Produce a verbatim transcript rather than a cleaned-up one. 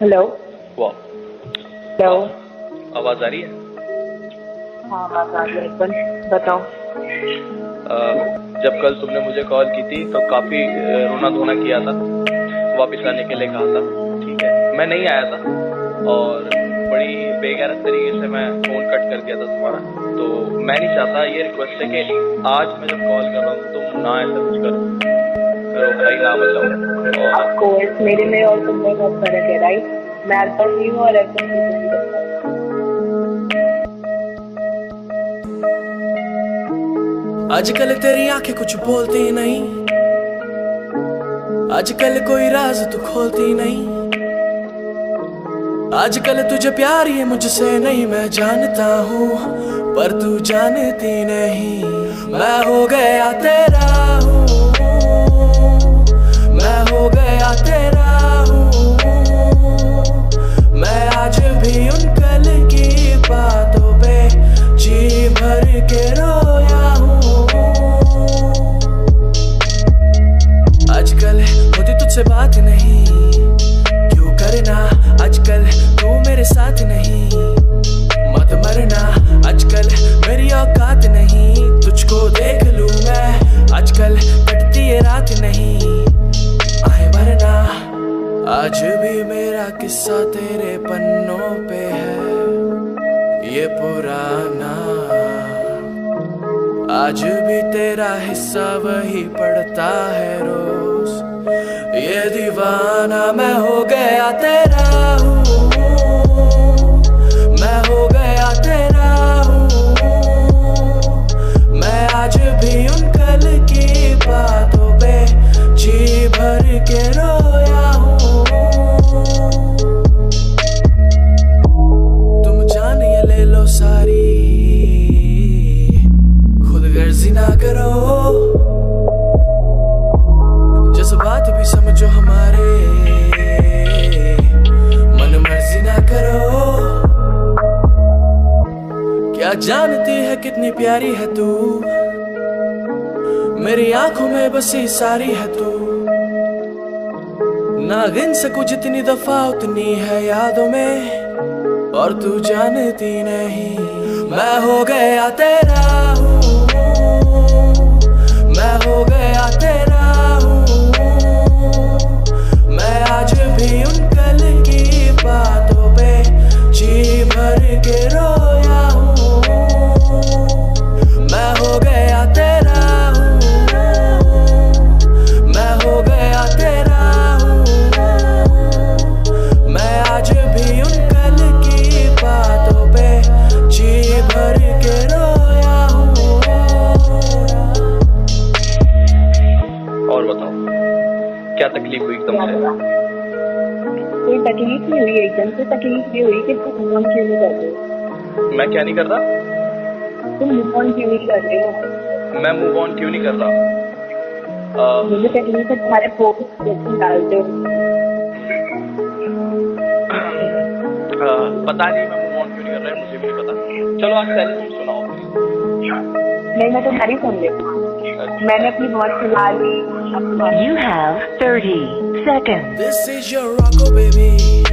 Hello. वाह, hello, आवाज आ रही है? हाँ, आवाज आ रही है। एक बार बताओ, जब कल तुमने मुझे कॉल की थी तो काफी रोना धोना किया था, वापस आने के लिए कहा था, ठीक है, मैं नहीं आया था और बड़ी बेगैरत तरीके से मैं फोन कट कर दिया था तुम्हारा। तो मैं नहीं चाहता, ये रिक्वेस्ट है कि आज मैं जब कॉल कर रहा हूँ तुम ना ऐसा कुछ करो, करो भाई ना बचाओ। आपको मेरे में और तुम में बहुत फर्क है, राइट? मैं अर्पण नहीं हूँ और अर्पण भी नहीं करता। आजकल तेरी आंखें कुछ बोलती नहीं, आजकल कोई राज तू खोलती नहीं, आजकल तुझे प्यार ये मुझसे नहीं, मैं जानता हूँ पर तू जानती नहीं। मैं हो गया तेरा हूँ, मैं हो गया तेरा हूँ, मैं आज भी उन कल की बातों पे जी भर के रोया हूँ। आजकल होती तुझसे बात नहीं, क्यों करना आजकल तू मेरे साथ नहीं, मत मरना आजकल मेरी औकात नहीं, तुझको देख लूँ मैं आजकल कटती ये रात नहीं, आए मरना। आज भी मेरा किस्सा तेरे पन्नों पे है ये पुराना, आज भी तेरा हिस्सा वही पड़ता है रोज ये दीवाना। मैं हो गया तेरा हूँ, मैं हो गया तेरा हूँ, मैं आज भी उन कल की बातों पे जी भर के रोया हूँ। तुम जान ये ले लो सारी, खुदगर्जी ना करो, जज्बात भी समझो हमारे, मन मर्जी ना करो। क्या जानती है कितनी प्यारी है तू, मेरी आंखों में बसी सारी है तू, ना गिन सकूं जितनी दफा उतनी है यादों में और तू जानती नहीं। मैं हो गया तेरा हूँ, मैं हो गया तेरा हूँ, मैं आज भी उन कल की बातों पे जी भर के रोया हूँ। मैं हो गया तेरा हूँ, मैं हो गया तेरा हूँ, मैं आज भी उन कल की बातों पे जी भर के रोया हूँ। और बताओ, क्या तकलीफ हुई एकदम से? कोई तकलीफ नहीं हुई, एकदम से तकलीफ ये हुई कि तुम मूव ऑन क्यों नहीं करते। मैं क्या नहीं कर रहा? तुम मूव ऑन क्यों नहीं कर रहे हो? मैं मूव ऑन क्यों नहीं कर रहा? मुझे तकलीफ है तुम्हारे फोकस कैसे डालते हो। पता नहीं मैं मूव ऑन क्यों नहीं कर रहा है, मुझे भी नहीं पता। चलो आज सैलरी सुनाओ। नहीं, मैं तुम्हारी सुन लेती, मैंने अपनी बहुत सुना ली। You have thirty seconds. This is your rock, oh baby.